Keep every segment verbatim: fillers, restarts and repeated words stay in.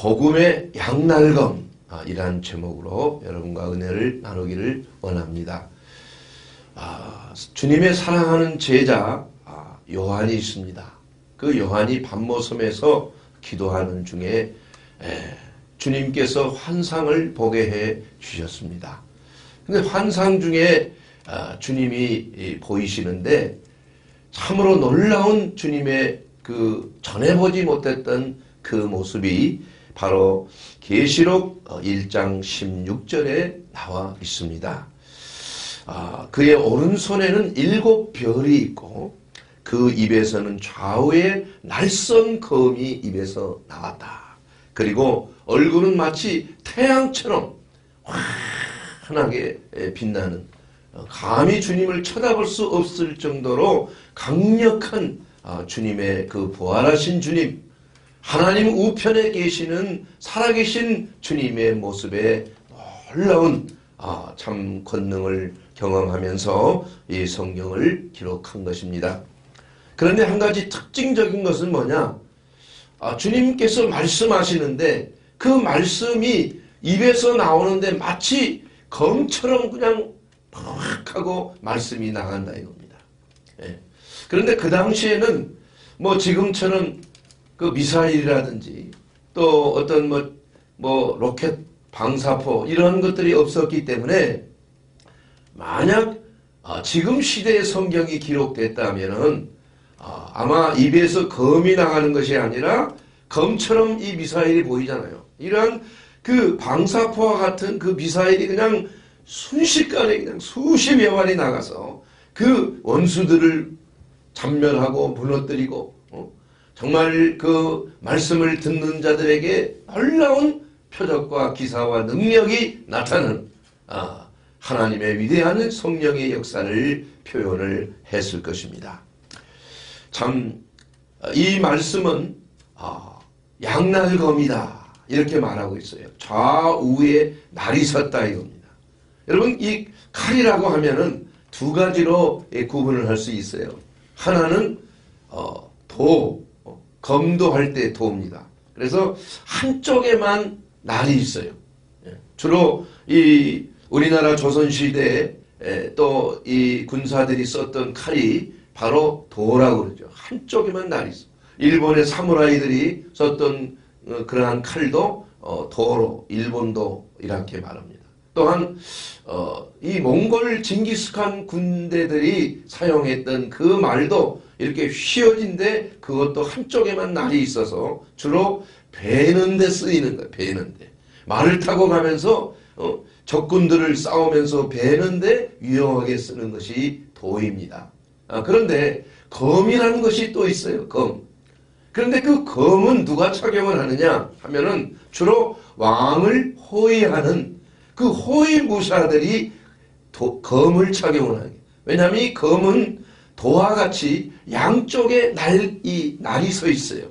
복음의 양날검이라는 제목으로 여러분과 은혜를 나누기를 원합니다. 주님의 사랑하는 제자 요한이 있습니다. 그 요한이 밧모섬에서 기도하는 중에 주님께서 환상을 보게 해 주셨습니다. 근데 환상 중에 주님이 보이시는데 참으로 놀라운 주님의 그 전해 보지 못했던 그 모습이 바로 계시록 일 장 십육 절에 나와 있습니다. 아, 그의 오른손에는 일곱 별이 있고 그 입에서는 좌우에 날선 검이 입에서 나왔다. 그리고 얼굴은 마치 태양처럼 환하게 빛나는, 감히 주님을 쳐다볼 수 없을 정도로 강력한 주님의 그 부활하신 주님, 하나님 우편에 계시는 살아계신 주님의 모습에 놀라운 참 권능을 경험하면서 이 성경을 기록한 것입니다. 그런데 한 가지 특징적인 것은 뭐냐? 주님께서 말씀하시는데 그 말씀이 입에서 나오는데 마치 검처럼 그냥 팍 하고 말씀이 나간다 이겁니다. 예. 그런데 그 당시에는 뭐 지금처럼 그 미사일이라든지 또 어떤 뭐, 뭐 로켓 방사포 이런 것들이 없었기 때문에 만약 아 지금 시대의 성경이 기록됐다면은 아 아마 입에서 검이 나가는 것이 아니라 검처럼 이 미사일이 보이잖아요. 이러한 그 방사포와 같은 그 미사일이 그냥 순식간에 그냥 수십 여만이 나가서 그 원수들을 잠멸하고 무너뜨리고, 어? 정말 그 말씀을 듣는 자들에게 놀라운 표적과 기사와 능력이 나타나는, 아, 하나님의 위대한 성령의 역사를 표현을 했을 것입니다. 참, 이 말씀은 아, 양날검이다 이렇게 말하고 있어요. 좌우에 날이 섰다 이겁니다. 여러분, 이 칼이라고 하면은 두 가지로 구분을 할 수 있어요. 하나는 어, 도, 검도 할 때 도입니다. 그래서 한쪽에만 날이 있어요. 주로 이 우리나라 조선시대에 또 이 군사들이 썼던 칼이 바로 도라고 그러죠. 한쪽에만 날이 있어요. 일본의 사무라이들이 썼던 그러한 칼도 어, 도로, 일본도 이렇게 말합니다. 또한 어, 이 몽골 징기스칸 군대들이 사용했던 그 말도 이렇게 휘어진데 그것도 한쪽에만 날이 있어서 주로 베는 데 쓰이는 거예요. 베는 데. 말을 타고 가면서 어, 적군들을 싸우면서 베는 데 유용하게 쓰는 것이 도입니다. 아, 그런데 검이라는 것이 또 있어요. 검. 그런데 그 검은 누가 착용을 하느냐 하면은 주로 왕을 호위하는 그 호위무사들이 도, 검을 착용을 하게. 왜냐하면 이 검은 도와 같이 양쪽에 날, 이 날이 서 있어요.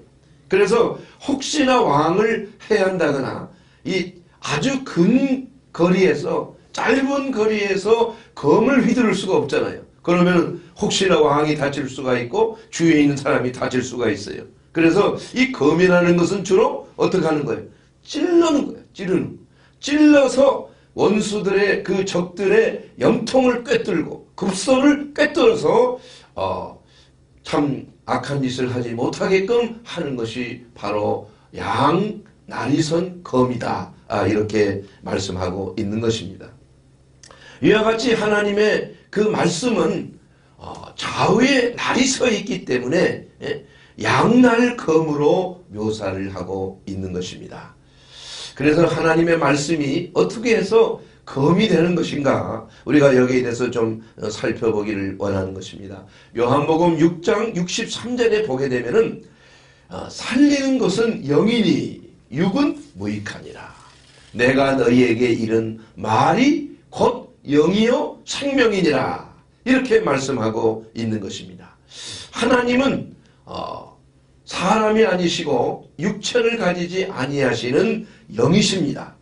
그래서 혹시나 왕을 해한다거나 이 아주 근 거리에서, 짧은 거리에서 검을 휘두를 수가 없잖아요. 그러면 혹시나 왕이 다칠 수가 있고 주위에 있는 사람이 다칠 수가 있어요. 그래서 이 검이라는 것은 주로 어떻게 하는 거예요? 찔러는 거예요. 찌르는. 찔러서 원수들의 그 적들의 염통을 꿰뚫고 급소를 꿰뚫어서 어, 참 악한 짓을 하지 못하게끔 하는 것이 바로 양 날이 선 검이다. 아, 이렇게 말씀하고 있는 것입니다. 이와 같이 하나님의 그 말씀은 어, 좌우에 날이 서 있기 때문에 예, 양날 검으로 묘사를 하고 있는 것입니다. 그래서 하나님의 말씀이 어떻게 해서 검이 되는 것인가, 우리가 여기에 대해서 좀 살펴보기를 원하는 것입니다. 요한복음 육 장 육십삼 절에 보게 되면은 어, 살리는 것은 영이니 육은 무익하니라. 내가 너희에게 이른 말이 곧 영이요 생명이니라. 이렇게 말씀하고 있는 것입니다. 하나님은 어, 사람이 아니시고 육체를 가지지 아니하시는 영이십니다.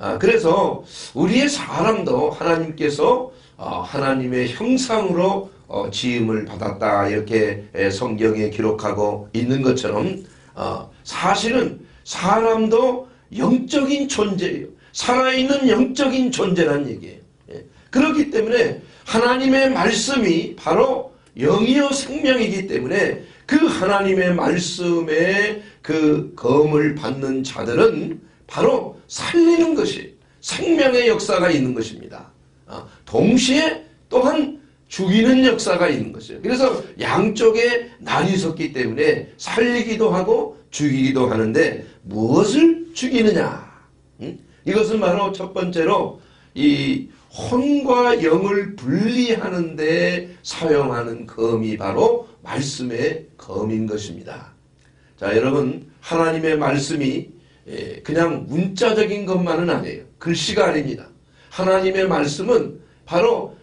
아, 그래서 우리의 사람도 하나님께서 어, 하나님의 형상으로 어, 지음을 받았다 이렇게 성경에 기록하고 있는 것처럼 어, 사실은 사람도 영적인 존재예요. 살아있는 영적인 존재란 얘기예요. 예. 그렇기 때문에 하나님의 말씀이 바로 영이요 생명이기 때문에 그 하나님의 말씀의 그 검을 받는 자들은 바로 살리는 것이 생명의 역사가 있는 것입니다. 동시에 또한 죽이는 역사가 있는 것이에요. 그래서 양쪽에 나뉘었기 때문에 살리기도 하고 죽이기도 하는데 무엇을 죽이느냐? 음? 이것은 바로 첫 번째로 이 혼과 영을 분리하는 데 사용하는 검이 바로 말씀의 검인 것입니다. 자, 여러분, 하나님의 말씀이 그냥 문자적인 것만은 아니에요. 글씨가 아닙니다. 하나님의 말씀은 바로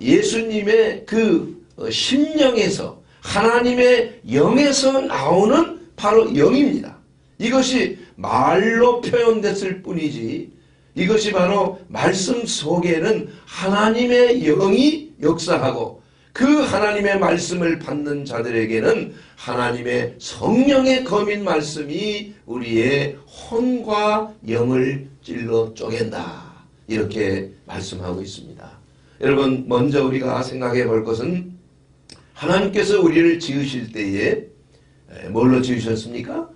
예수님의 그 심령에서 하나님의 영에서 나오는 바로 영입니다. 이것이 말로 표현됐을 뿐이지 이것이 바로 말씀 속에는 하나님의 영이 역사하고 그 하나님의 말씀을 받는 자들에게는 하나님의 성령의 검인 말씀이 우리의 혼과 영을 찔러 쪼갠다. 이렇게 말씀하고 있습니다. 여러분, 먼저 우리가 생각해 볼 것은 하나님께서 우리를 지으실 때에 뭘로 지으셨습니까?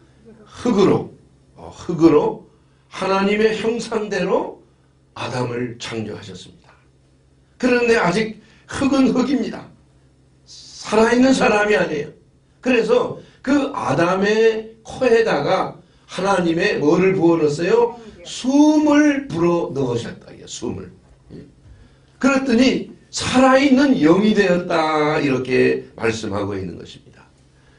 흙으로, 흙으로 하나님의 형상대로 아담을 창조하셨습니다. 그런데 아직 흙은 흙입니다. 살아있는 사람이 아니에요. 그래서 그 아담의 코에다가 하나님의 뭐를 부어 넣었어요? 숨을 불어 넣으셨다. 숨을. 그랬더니 살아있는 영이 되었다. 이렇게 말씀하고 있는 것입니다.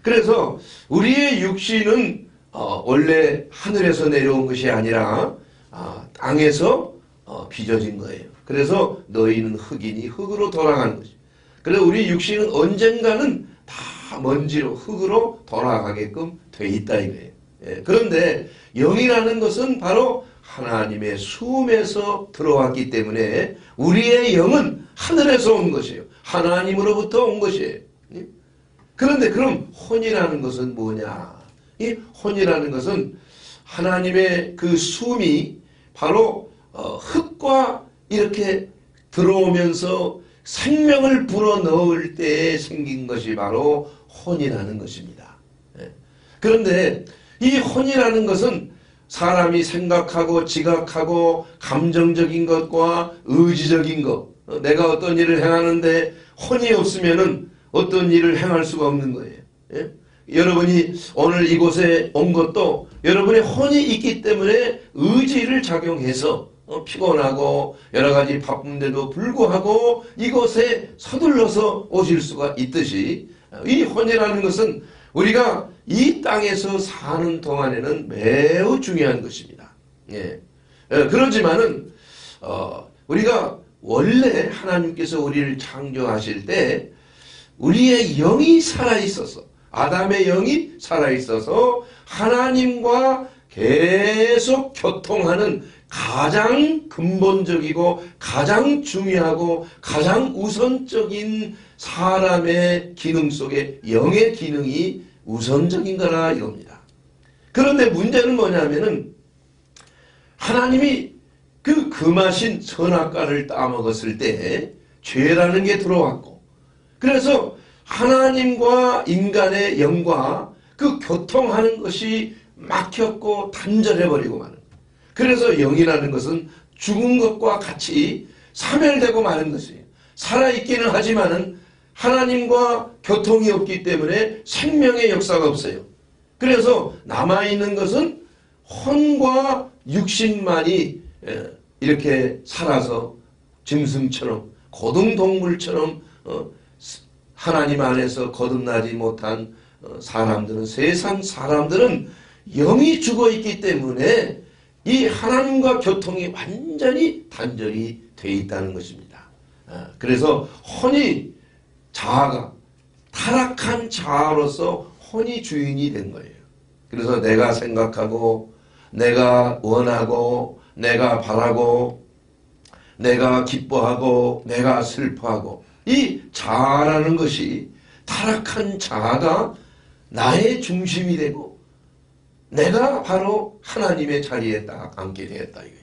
그래서 우리의 육신은 어, 원래 하늘에서 내려온 것이 아니라 아, 땅에서 어, 빚어진 거예요. 그래서 너희는 흙이니 흙으로 돌아가는 거지. 그래서 우리 육신은 언젠가는 다 먼지로 흙으로 돌아가게끔 돼 있다 이거예요. 예, 그런데 영이라는 것은 바로 하나님의 숨에서 들어왔기 때문에 우리의 영은 하늘에서 온 것이에요. 하나님으로부터 온 것이에요. 예? 그런데 그럼 혼이라는 것은 뭐냐? 이 혼이라는 것은 하나님의 그 숨이 바로 어, 흙과 이렇게 들어오면서 생명을 불어넣을 때 생긴 것이 바로 혼이라는 것입니다. 예. 그런데 이 혼이라는 것은 사람이 생각하고 지각하고 감정적인 것과 의지적인 것, 어, 내가 어떤 일을 행하는데 혼이 없으면은 어떤 일을 행할 수가 없는 거예요. 예? 여러분이 오늘 이곳에 온 것도 여러분의 혼이 있기 때문에 의지를 작용해서 피곤하고 여러 가지 바쁜데도 불구하고 이곳에 서둘러서 오실 수가 있듯이 이 혼이라는 것은 우리가 이 땅에서 사는 동안에는 매우 중요한 것입니다. 예. 그러지만은 어, 우리가 원래 하나님께서 우리를 창조하실 때 우리의 영이 살아있어서 아담의 영이 살아있어서 하나님과 계속 교통하는 가장 근본적이고 가장 중요하고 가장 우선적인 사람의 기능 속에 영의 기능이 우선적인 거라 이겁니다. 그런데 문제는 뭐냐면은 하나님이 그 금하신 선악과를 따먹었을 때 죄라는 게 들어왔고 그래서 하나님과 인간의 영과 그 교통하는 것이 막혔고 단절해버리고 마는 거예요. 그래서 영이라는 것은 죽은 것과 같이 사멸되고 마는 것이에요. 살아있기는 하지만은 하나님과 교통이 없기 때문에 생명의 역사가 없어요. 그래서 남아있는 것은 혼과 육신만이 이렇게 살아서 짐승처럼 고등동물처럼 어, 하나님 안에서 거듭나지 못한 사람들은 세상 사람들은 영이 죽어있기 때문에 이 하나님과 교통이 완전히 단절이 돼 있다는 것입니다. 그래서 혼이 자아가 타락한 자아로서 혼이 주인이 된 거예요. 그래서 내가 생각하고 내가 원하고 내가 바라고 내가 기뻐하고 내가 슬퍼하고 이 자아라는 것이 타락한 자아가 나의 중심이 되고 내가 바로 하나님의 자리에 딱 앉게 되었다 이거예요.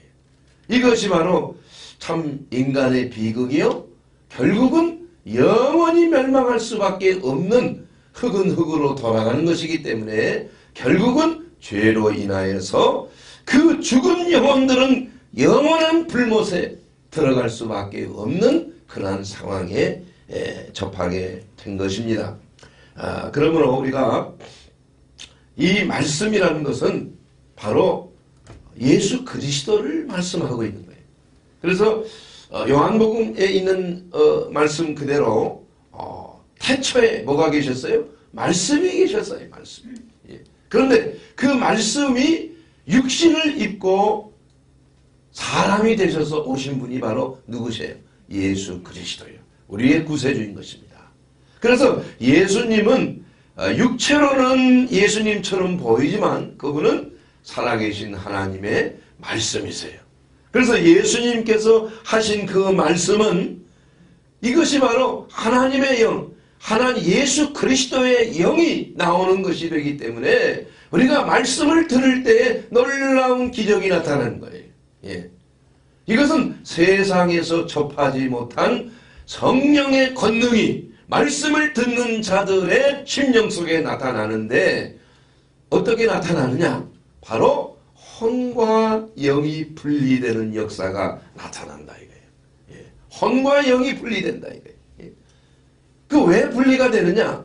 이것이 바로 참 인간의 비극이요, 결국은 영원히 멸망할 수밖에 없는 흙은 흙으로 돌아가는 것이기 때문에 결국은 죄로 인하여서 그 죽은 영혼들은 영원한 불못에 들어갈 수밖에 없는 그러한 상황에 접하게 된 것입니다. 아, 그러므로 우리가 이 말씀이라는 것은 바로 예수 그리스도를 말씀하고 있는 거예요. 그래서 요한복음에 있는 어, 말씀 그대로 어, 태초에 뭐가 계셨어요? 말씀이 계셨어요. 말씀. 예. 그런데 그 말씀이 육신을 입고 사람이 되셔서 오신 분이 바로 누구세요? 예수 그리스도예요. 우리의 구세주인 것입니다. 그래서 예수님은 육체로는 예수님처럼 보이지만 그분은 살아계신 하나님의 말씀이세요. 그래서 예수님께서 하신 그 말씀은 이것이 바로 하나님의 영, 하나님 예수 그리스도의 영이 나오는 것이 되기 때문에 우리가 말씀을 들을 때 놀라운 기적이 나타나는 거예요. 예. 이것은 세상에서 접하지 못한 성령의 권능이 말씀을 듣는 자들의 심령 속에 나타나는데 어떻게 나타나느냐? 바로 혼과 영이 분리되는 역사가 나타난다 이거예요. 예. 혼과 영이 분리된다 이거예요. 예. 그 왜 분리가 되느냐?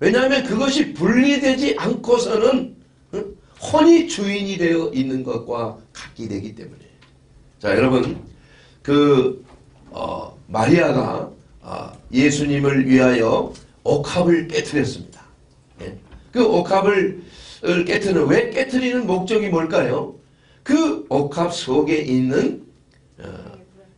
왜냐하면 그것이 분리되지 않고서는 응? 혼이 주인이 되어 있는 것과 같게 되기 때문에. 자, 여러분 그 어, 마리아가 아, 예수님을 위하여 옥합을 깨트렸습니다. 예. 그 옥합을 깨트는, 왜 깨트리는 목적이 뭘까요? 그 옥합 속에 있는 어,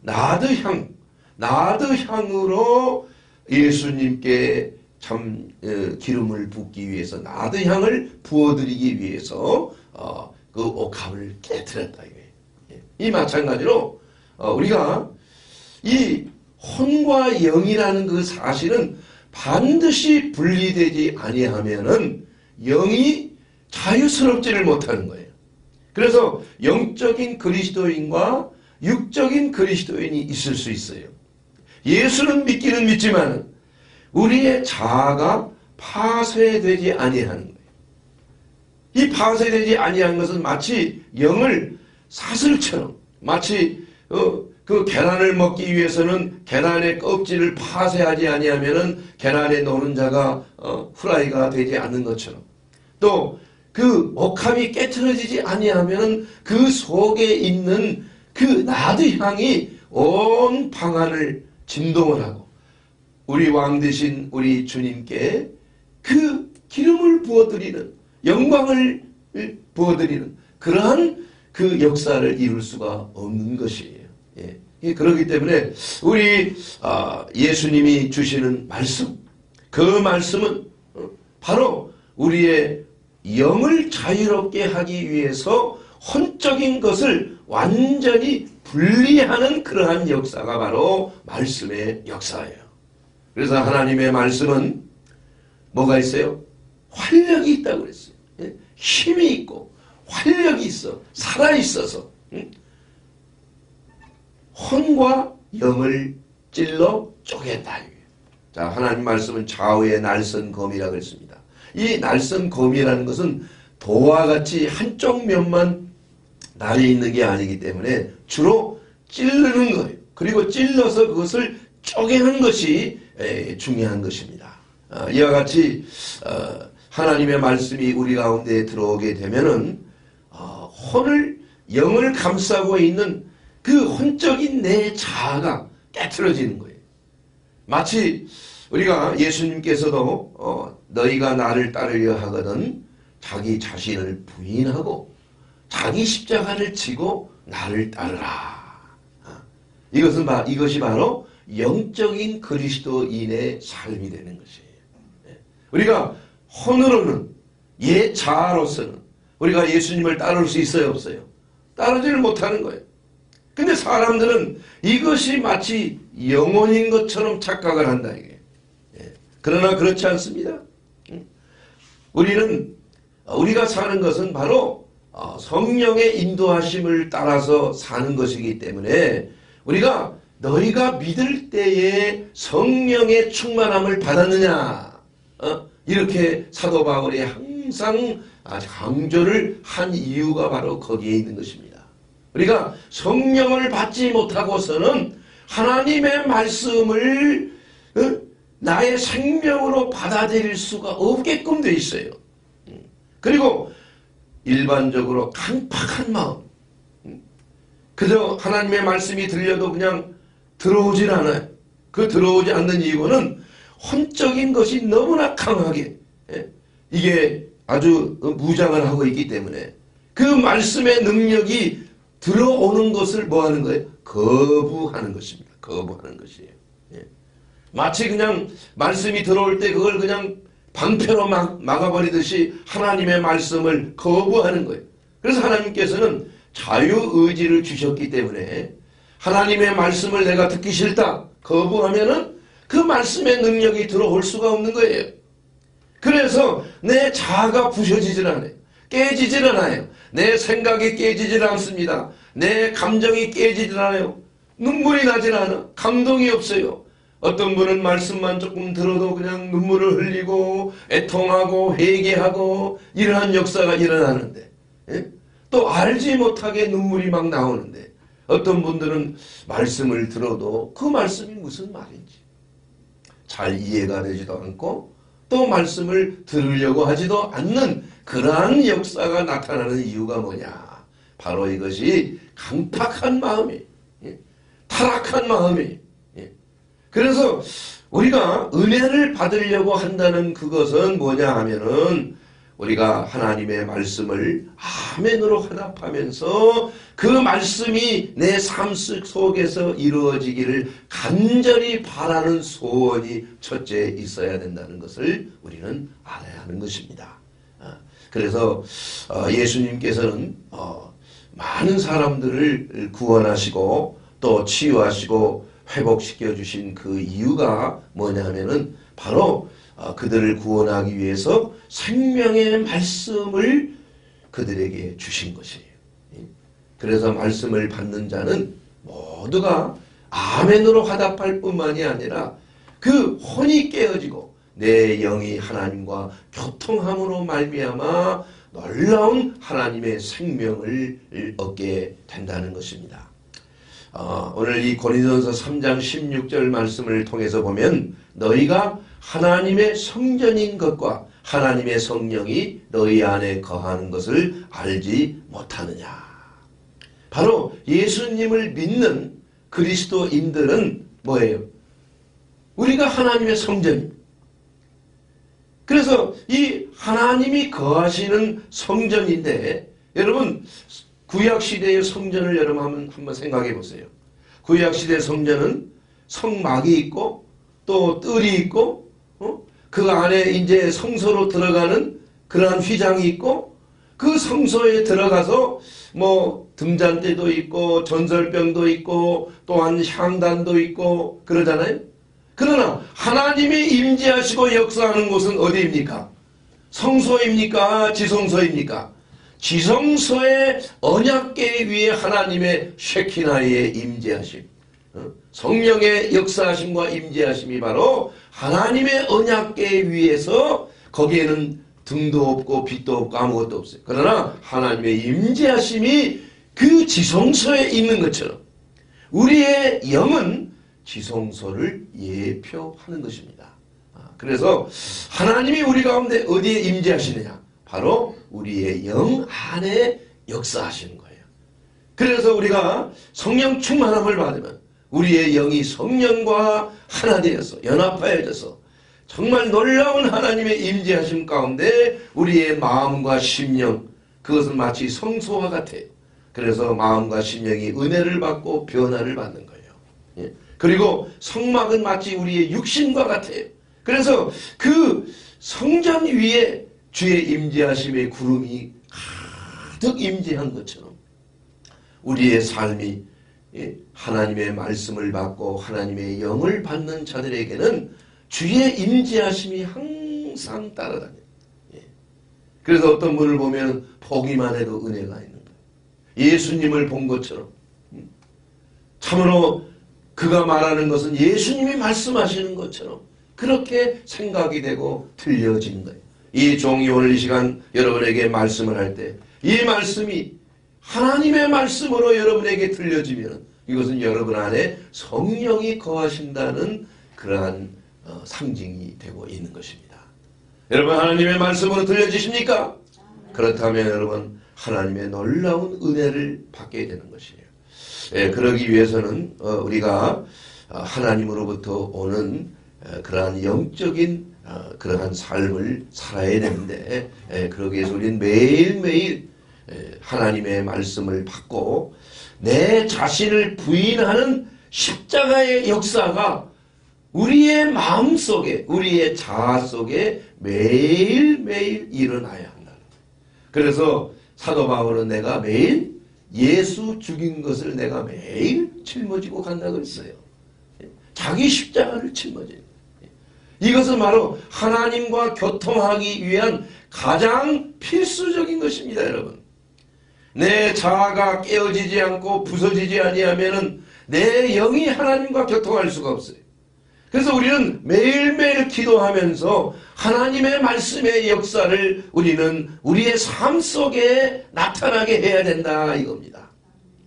나드향, 나드향으로 예수님께 참 어, 기름을 붓기 위해서, 나드향을 부어드리기 위해서 어, 그 옥합을 깨트렸다. 예. 이 마찬가지로 어, 우리가 이 혼과 영이라는 그 사실은 반드시 분리되지 아니하면은 영이 자유스럽지를 못하는 거예요. 그래서 영적인 그리스도인과 육적인 그리스도인이 있을 수 있어요. 예수는 믿기는 믿지만 우리의 자아가 파쇄되지 아니하는 거예요. 이 파쇄되지 아니한 것은 마치 영을 사슬처럼, 마치 어, 그 계란을 먹기 위해서는 계란의 껍질을 파쇄하지 아니하면은 계란의 노른자가 어, 후라이가 되지 않는 것처럼, 또 그 옥합이 깨트려지지 아니하면은 그 속에 있는 그 나드향이 온 방안을 진동을 하고 우리 왕 되신 우리 주님께 그 기름을 부어드리는, 영광을 부어드리는 그러한 그 역사를 이룰 수가 없는 것이에요. 예, 그렇기 때문에 우리 아, 예수님이 주시는 말씀, 그 말씀은 바로 우리의 영을 자유롭게 하기 위해서 혼적인 것을 완전히 분리하는 그러한 역사가 바로 말씀의 역사예요. 그래서 하나님의 말씀은 뭐가 있어요? 활력이 있다고 그랬어요. 예? 힘이 있고 활력이 있어, 살아있어서 응? 혼과 영을 찔러 쪼갠다. 자, 하나님 말씀은 좌우의 날선 검이라고 했습니다. 이 날선 검이라는 것은 도와 같이 한쪽 면만 날이 있는 게 아니기 때문에 주로 찌르는 거예요. 그리고 찔러서 그것을 쪼개는 것이 에, 중요한 것입니다. 어, 이와 같이 어, 하나님의 말씀이 우리 가운데 들어오게 되면은 어, 혼을, 영을 감싸고 있는 그 혼적인 내 자아가 깨트러지는 거예요. 마치 우리가 예수님께서도 어, 너희가 나를 따르려 하거든 자기 자신을 부인하고 자기 십자가를 지고 나를 따르라. 어. 이것은 바, 이것이 바로 영적인 그리스도인의 삶이 되는 것이에요. 예. 우리가 혼으로는, 예 자아로서는 우리가 예수님을 따를 수 있어요, 없어요? 따르지를 못하는 거예요. 근데 사람들은 이것이 마치 영혼인 것처럼 착각을 한다 이게. 예. 그러나 그렇지 않습니다. 응? 우리는 우리가 사는 것은 바로 성령의 인도하심을 따라서 사는 것이기 때문에 우리가 너희가 믿을 때에 성령의 충만함을 받았느냐, 어? 이렇게 사도 바울이 항상 강조를 한 이유가 바로 거기에 있는 것입니다. 우리가 성령을 받지 못하고서는 하나님의 말씀을 어? 나의 생명으로 받아들일 수가 없게끔 돼 있어요. 그리고 일반적으로 강팍한 마음, 그저 하나님의 말씀이 들려도 그냥 들어오질 않아요. 그 들어오지 않는 이유는 혼적인 것이 너무나 강하게 이게 아주 무장을 하고 있기 때문에 그 말씀의 능력이 들어오는 것을 뭐 하는 거예요? 거부하는 것입니다. 거부하는 것이에요. 마치 그냥 말씀이 들어올 때 그걸 그냥 방패로 막, 막아버리듯이 하나님의 말씀을 거부하는 거예요. 그래서 하나님께서는 자유의지를 주셨기 때문에 하나님의 말씀을 내가 듣기 싫다 거부하면은 그 말씀의 능력이 들어올 수가 없는 거예요. 그래서 내 자아가 부셔지질 않아요. 깨지질 않아요. 내 생각이 깨지질 않습니다. 내 감정이 깨지질 않아요. 눈물이 나질 않아. 감동이 없어요. 어떤 분은 말씀만 조금 들어도 그냥 눈물을 흘리고 애통하고 회개하고 이러한 역사가 일어나는데, 예? 또 알지 못하게 눈물이 막 나오는데, 어떤 분들은 말씀을 들어도 그 말씀이 무슨 말인지 잘 이해가 되지도 않고 또 말씀을 들으려고 하지도 않는 그러한 역사가 나타나는 이유가 뭐냐, 바로 이것이 강팍한 마음이, 예? 타락한 마음이. 그래서 은혜가 은혜를 받으려고 한다는 그것은 뭐냐 하면은 우리가 하나님의 말씀을 아멘으로 화답하면서 그 말씀이 내 삶 속에서 이루어지기를 간절히 바라는 소원이 첫째 있어야 된다는 것을 우리는 알아야 하는 것입니다. 그래서 예수님께서는 많은 사람들을 구원하시고 또 치유하시고 회복시켜 주신 그 이유가 뭐냐면은 바로 그들을 구원하기 위해서 생명의 말씀을 그들에게 주신 것이에요. 그래서 말씀을 받는 자는 모두가 아멘으로 화답할 뿐만이 아니라 그 혼이 깨어지고 내 영이 하나님과 교통함으로 말미암아 놀라운 하나님의 생명을 얻게 된다는 것입니다. 어, 오늘 이 고린도전서 삼 장 십육 절 말씀을 통해서 보면 너희가 하나님의 성전인 것과 하나님의 성령이 너희 안에 거하는 것을 알지 못하느냐. 바로 예수님을 믿는 그리스도인들은 뭐예요? 우리가 하나님의 성전입니다. 그래서 이 하나님이 거하시는 성전인데, 여러분 구약시대의 성전을 여러분 한번, 한번 생각해 보세요. 구약시대 성전은 성막이 있고 또 뜰이 있고, 어? 그 안에 이제 성소로 들어가는 그러한 휘장이 있고, 그 성소에 들어가서 뭐 등잔대도 있고 전설병도 있고 또한 향단도 있고 그러잖아요. 그러나 하나님이 임재하시고 역사하는 곳은 어디입니까? 성소입니까? 지성소입니까? 지성소의 언약궤 위에 하나님의 쉐키나의 임재하심, 성령의 역사하심과 임재하심이 바로 하나님의 언약궤 위에서, 거기에는 등도 없고 빛도 없고 아무것도 없어요. 그러나 하나님의 임재하심이 그 지성소에 있는 것처럼 우리의 영은 지성소를 예표하는 것입니다. 그래서 하나님이 우리 가운데 어디에 임재하시느냐, 바로 우리의 영 안에 역사하시는 거예요. 그래서 우리가 성령 충만함을 받으면 우리의 영이 성령과 하나 되어서 연합하여져서 정말 놀라운 하나님의 임재하심 가운데 우리의 마음과 심령, 그것은 마치 성소와 같아요. 그래서 마음과 심령이 은혜를 받고 변화를 받는 거예요. 예. 그리고 성막은 마치 우리의 육신과 같아요. 그래서 그 성전 위에 주의 임재하심의 구름이 가득 임재한 것처럼 우리의 삶이 하나님의 말씀을 받고 하나님의 영을 받는 자들에게는 주의 임재하심이 항상 따라다녀요. 그래서 어떤 분을 보면 보기만 해도 은혜가 있는 거예요. 예수님을 본 것처럼. 참으로 그가 말하는 것은 예수님이 말씀하시는 것처럼 그렇게 생각이 되고 들려지는 거예요. 이 종이 오늘 이 시간 여러분에게 말씀을 할 때 이 말씀이 하나님의 말씀으로 여러분에게 들려지면 이것은 여러분 안에 성령이 거하신다는 그러한 어, 상징이 되고 있는 것입니다. 여러분 하나님의 말씀으로 들려지십니까? 그렇다면 여러분 하나님의 놀라운 은혜를 받게 되는 것이에요. 예, 그러기 위해서는 어, 우리가 하나님으로부터 오는 에, 그러한 영적인 어, 그러한 삶을 살아야 되는데 에, 그러기 위해서 우리는 매일매일 에, 하나님의 말씀을 받고 내 자신을 부인하는 십자가의 역사가 우리의 마음속에 우리의 자아 속에 매일매일 일어나야 한다는 거예요. 그래서 사도 바울은 내가 매일 예수 죽인 것을 내가 매일 짊어지고 간다고 그랬어요. 자기 십자가를 짊어지는 거예요. 이것은 바로 하나님과 교통하기 위한 가장 필수적인 것입니다. 여러분 내 자아가 깨어지지 않고 부서지지 아니하면은 내 영이 하나님과 교통할 수가 없어요. 그래서 우리는 매일매일 기도하면서 하나님의 말씀의 역사를 우리는 우리의 삶 속에 나타나게 해야 된다 이겁니다.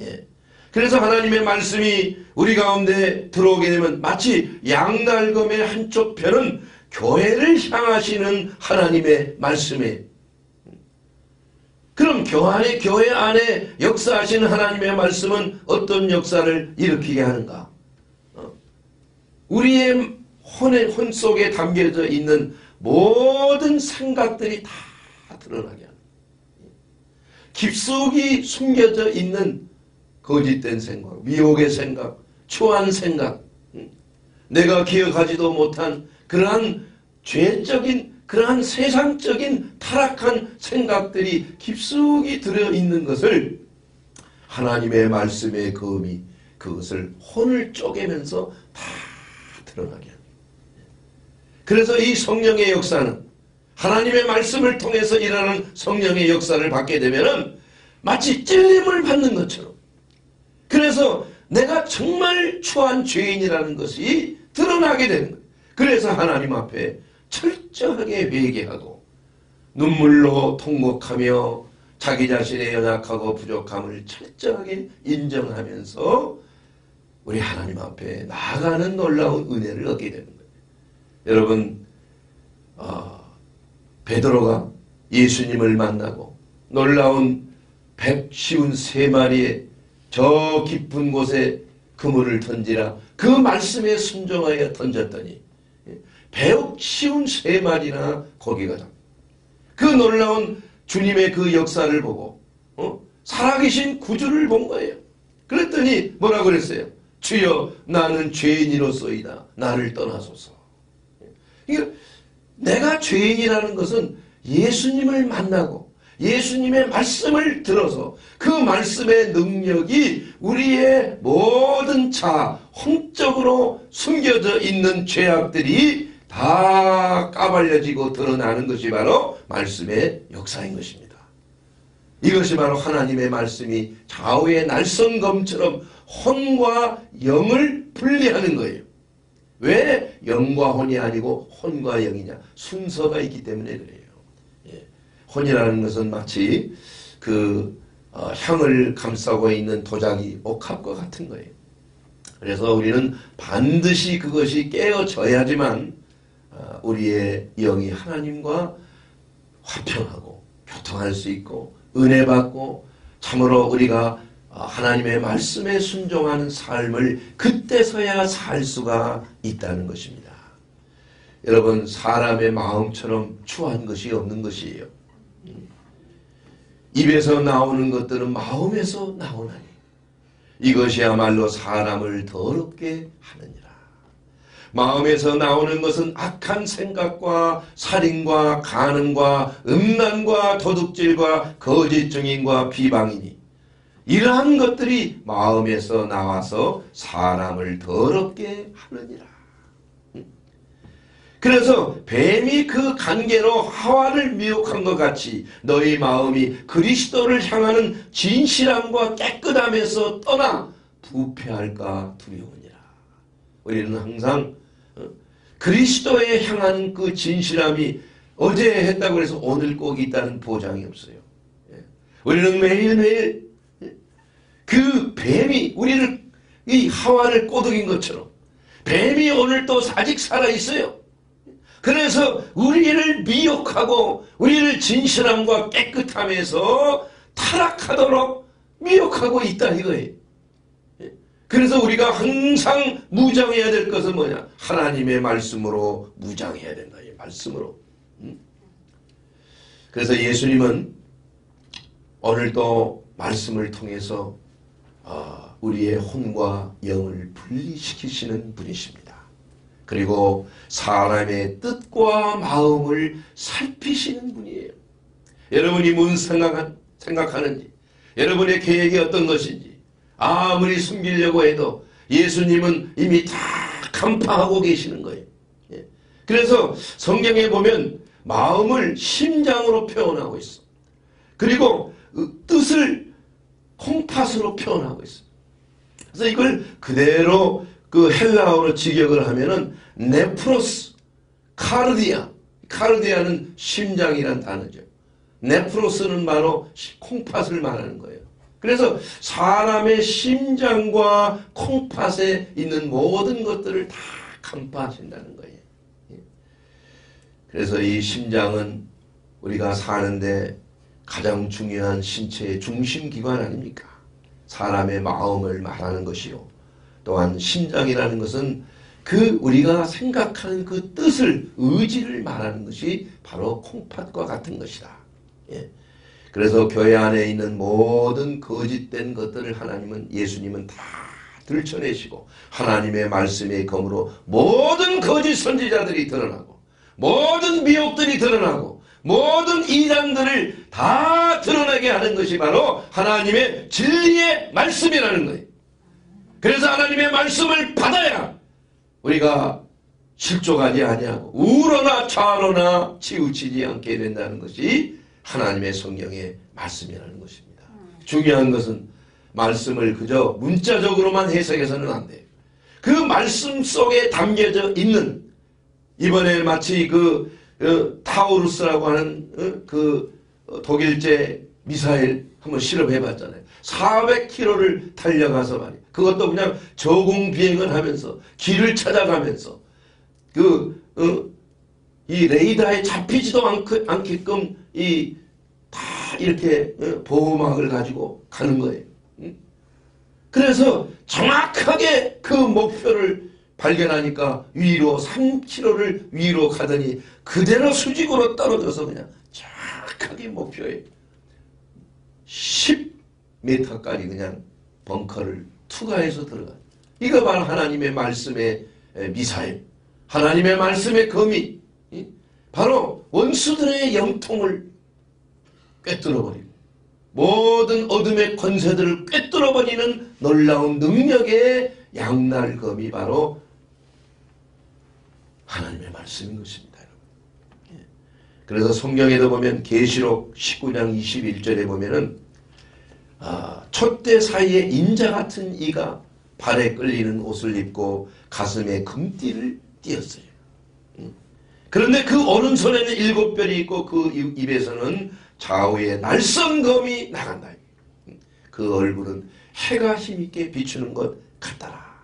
예. 그래서 하나님의 말씀이 우리 가운데 들어오게 되면 마치 양날검의 한쪽 편은 교회를 향하시는 하나님의 말씀에 그럼 교회, 교회 안에 역사하시는 하나님의 말씀은 어떤 역사를 일으키게 하는가? 우리의 혼의, 혼 속에 담겨져 있는 모든 생각들이 다 드러나게 하는 깊숙이 숨겨져 있는 거짓된 생각, 미혹의 생각, 추한 생각 내가 기억하지도 못한 그러한 죄적인 그러한 세상적인 타락한 생각들이 깊숙이 들어있는 것을 하나님의 말씀의 검이 그것을 혼을 쪼개면서 다 드러나게 합니다. 그래서 이 성령의 역사는 하나님의 말씀을 통해서 일하는 성령의 역사를 받게 되면은 마치 찔림을 받는 것처럼 그래서 내가 정말 추한 죄인이라는 것이 드러나게 되는 거예요. 그래서 하나님 앞에 철저하게 회개하고 눈물로 통곡하며 자기 자신의 연약하고 부족함을 철저하게 인정하면서 우리 하나님 앞에 나아가는 놀라운 은혜를 얻게 되는 거예요. 여러분 어, 베드로가 예수님을 만나고 놀라운 백오십삼 마리의 저 깊은 곳에 그물을 던지라 그 말씀에 순종하여 던졌더니 백오십삼 마리나 고기가 잡혀. 그 놀라운 주님의 그 역사를 보고 어? 살아계신 구주를 본 거예요. 그랬더니 뭐라고 그랬어요? 주여 나는 죄인이로소이다. 나를 떠나소서. 그러니까 내가 죄인이라는 것은 예수님을 만나고 예수님의 말씀을 들어서 그 말씀의 능력이 우리의 모든 자 혼적으로 숨겨져 있는 죄악들이 다 까발려지고 드러나는 것이 바로 말씀의 역사인 것입니다. 이것이 바로 하나님의 말씀이 좌우의 날선검처럼 혼과 영을 분리하는 거예요. 왜 영과 혼이 아니고 혼과 영이냐? 순서가 있기 때문에 그래요. 예. 혼이라는 것은 마치 그 어, 향을 감싸고 있는 도자기 옥합과 같은 거예요. 그래서 우리는 반드시 그것이 깨어져야지만 어, 우리의 영이 하나님과 화평하고 교통할 수 있고 은혜받고 참으로 우리가 하나님의 말씀에 순종하는 삶을 그때서야 살 수가 있다는 것입니다. 여러분 사람의 마음처럼 추한 것이 없는 것이에요. 입에서 나오는 것들은 마음에서 나오나니 이것이야말로 사람을 더럽게 하느니라. 마음에서 나오는 것은 악한 생각과 살인과 간음과 음란과 도둑질과 거짓 증인과 비방이니 이러한 것들이 마음에서 나와서 사람을 더럽게 하느니라. 그래서 뱀이 그 관계로 하와를 미혹한 것 같이 너희 마음이 그리스도를 향하는 진실함과 깨끗함에서 떠나 부패할까 두려우니라. 우리는 항상 그리스도에 향한 그 진실함이 어제 했다고 해서 오늘 꼭 있다는 보장이 없어요. 우리는 매일매일 그 뱀이 우리를 이 하와를 꼬드긴 것처럼 뱀이 오늘 또 아직 살아있어요. 그래서 우리를 미혹하고 우리를 진실함과 깨끗함에서 타락하도록 미혹하고 있다 이거예요. 그래서 우리가 항상 무장해야 될 것은 뭐냐? 하나님의 말씀으로 무장해야 된다. 이 말씀으로. 그래서 예수님은 오늘도 말씀을 통해서 우리의 혼과 영을 분리시키시는 분이십니다. 그리고 사람의 뜻과 마음을 살피시는 분이에요. 여러분이 무슨 생각한, 생각하는지, 여러분의 계획이 어떤 것인지 아무리 숨기려고 해도 예수님은 이미 다 간파하고 계시는 거예요. 예. 그래서 성경에 보면 마음을 심장으로 표현하고 있어. 그리고 그 뜻을 콩팥으로 표현하고 있어. 그래서 이걸 그대로 그 헬라어로 직역을 하면은 네프로스, 카르디아. 카르디아는 심장이란 단어죠. 네프로스는 바로 콩팥을 말하는 거예요. 그래서 사람의 심장과 콩팥에 있는 모든 것들을 다 간파하신다는 거예요. 그래서 이 심장은 우리가 사는데 가장 중요한 신체의 중심기관 아닙니까? 사람의 마음을 말하는 것이요. 또한 심장이라는 것은 그 우리가 생각하는 그 뜻을, 의지를 말하는 것이 바로 콩팥과 같은 것이다. 예. 그래서 교회 안에 있는 모든 거짓된 것들을 하나님은, 예수님은 다 들춰내시고 하나님의 말씀의 검으로 모든 거짓 선지자들이 드러나고 모든 미혹들이 드러나고 모든 이단들을 다 드러나게 하는 것이 바로 하나님의 진리의 말씀이라는 거예요. 그래서 하나님의 말씀을 받아야 우리가 실족하지 아니하고 우러나 좌로나 치우치지 않게 된다는 것이 하나님의 성경의 말씀이라는 것입니다. 중요한 것은 말씀을 그저 문자적으로만 해석해서는 안 돼요. 그 말씀 속에 담겨져 있는, 이번에 마치 그 어, 타우루스라고 하는 어, 그 어, 독일제 미사일 한번 실험해봤잖아요. 사백 킬로미터를 달려가서 말이에요. 그것도 그냥 저공 비행을 하면서 길을 찾아가면서 그 어, 이 레이더에 잡히지도 않게, 않게끔 이 다 이렇게 어, 보호막을 가지고 가는 거예요. 응? 그래서 정확하게 그 목표를 발견하니까 위로 삼 킬로미터를 위로 가더니 그대로 수직으로 떨어져서 그냥 정확하게 목표에 십 미터까지 그냥 벙커를 투과해서 들어가. 이거 바로 하나님의 말씀의 미사일, 하나님의 말씀의 검이 바로 원수들의 영통을 꿰뚫어버리고 모든 어둠의 권세들을 꿰뚫어버리는 놀라운 능력의 양날검이 바로 하나님의 말씀인 것입니다. 여러분. 그래서 성경에도 보면 계시록 십구 장 이십일 절에 보면은 아, 촛대 사이에 인자 같은 이가 발에 끌리는 옷을 입고 가슴에 금띠를 띄었어요. 그런데 그 오른손에는 일곱 별이 있고 그 입에서는 좌우에 날성검이 나간다. 그 얼굴은 해가 힘있게 비추는 것 같더라.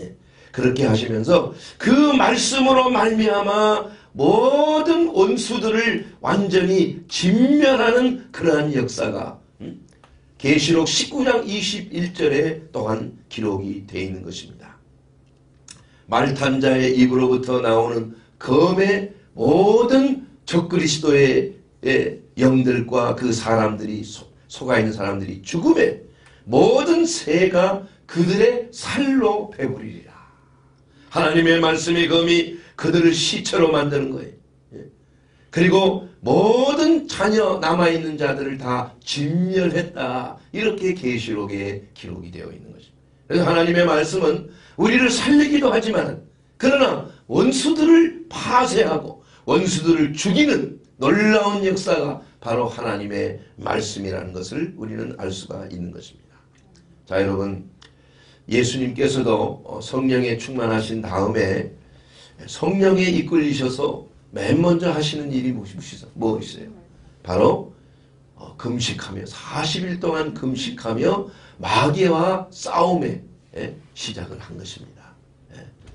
예. 그렇게 하시면서 그 말씀으로 말미암아 모든 원수들을 완전히 진멸하는 그러한 역사가 음? 계시록 십구 장 이십일 절에 또한 기록이 되어 있는 것입니다. 말탄자의 입으로부터 나오는 검의 모든 적그리스도의 영들과 그 사람들이 속아 있는 사람들이 죽음에 모든 새가 그들의 살로 배부리리라. 하나님의 말씀의 검이 그들을 시체로 만드는 거예요. 그리고 모든 자녀 남아있는 자들을 다 진멸했다. 이렇게 계시록에 기록이 되어 있는 것입니다. 그래서 하나님의 말씀은 우리를 살리기도 하지만 그러나 원수들을 파쇄하고 원수들을 죽이는 놀라운 역사가 바로 하나님의 말씀이라는 것을 우리는 알 수가 있는 것입니다. 자, 여러분, 예수님께서도 성령에 충만하신 다음에 성령에 이끌리셔서 맨 먼저 하시는 일이 무엇이세요? 바로 금식하며 사십 일 동안 금식하며 마귀와 싸움에 시작을 한 것입니다.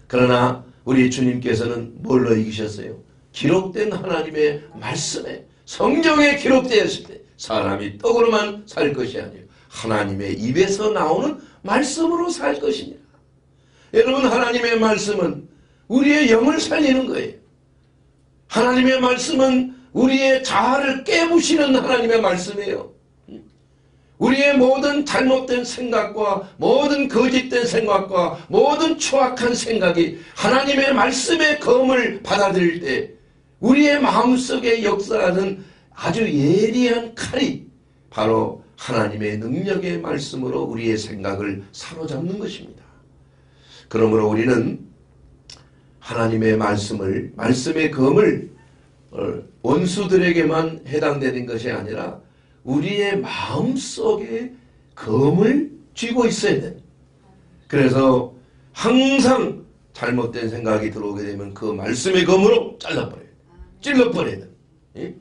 그러나 우리 주님께서는 뭘로 이기셨어요? 기록된 하나님의 말씀에, 성경에 기록되었을 때 사람이 떡으로만 살 것이 아니라 하나님의 입에서 나오는 말씀으로 살 것입니다. 여러분, 하나님의 말씀은 우리의 영을 살리는 거예요. 하나님의 말씀은 우리의 자아를 깨부시는 하나님의 말씀이에요. 우리의 모든 잘못된 생각과 모든 거짓된 생각과 모든 추악한 생각이 하나님의 말씀의 검을 받아들일 때 우리의 마음속에 역사하는 아주 예리한 칼이 바로 하나님의 능력의 말씀으로 우리의 생각을 사로잡는 것입니다. 그러므로 우리는 하나님의 말씀을, 말씀의 검을 원수들에게만 해당되는 것이 아니라 우리의 마음속에 검을 쥐고 있어야 돼. 그래서 항상 잘못된 생각이 들어오게 되면 그 말씀의 검으로 잘라버려야 돼. 찔러버려야 돼. 예?